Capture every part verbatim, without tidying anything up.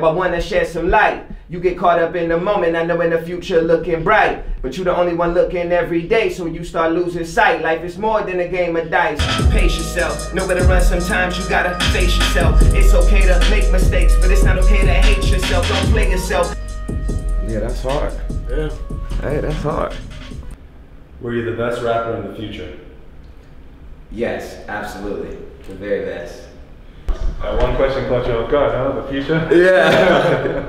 Now I want to shed some light. You get caught up in the moment. I know in the future looking bright, but you the only one looking every day, so you start losing sight. Life is more than a game of dice. Pace yourself. Know where to run. Sometimes you gotta face yourself. It's okay to make mistakes, but it's not okay to hate yourself. Don't play yourself. Yeah, that's hard. Yeah. Hey, that's hard. Were you the best rapper in the future? Yes, absolutely. The very best. Uh, one question caught you off guard, huh? The future? Yeah.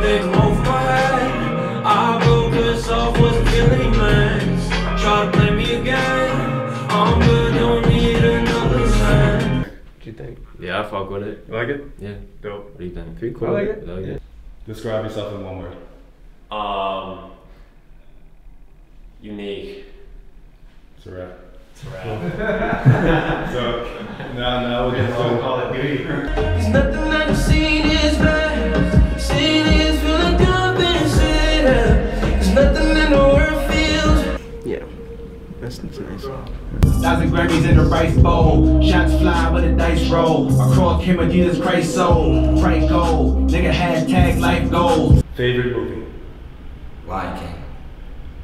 They come over my head. I broke this off, wasn't feeling nice. Try to play me again. I'm good, don't need another sign. What do you think? Yeah, I fuck with it. You like it? Yeah. Dope. What do you think? Pretty cool. I like it. I like it. Describe yourself in one word. Um, unique. It's a wrap. It's a wrap. So, now, now we'll get to Call of Duty. There's nothing I've seen is bad. Seen is feeling dumb and sad. There's nothing in the world feels. Yeah, that's nice. Thousand Grammys in a rice bowl. Shots fly with a dice roll. Across him a Jesus Christ soul. Price gold. Nigga hashtag life goals. Favorite movie? Lion King.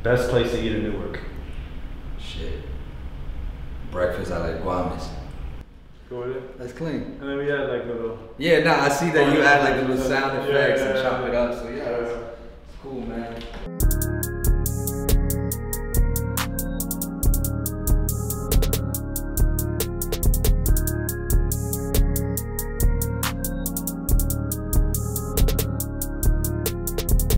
Best place to eat in Newark? Shit. Breakfast at like Guamis. Go with it. That's clean. And then we add like little... Yeah, nah, I see that you add like little sound effects yeah, yeah, and chop yeah. it up, so yeah, it's cool, man.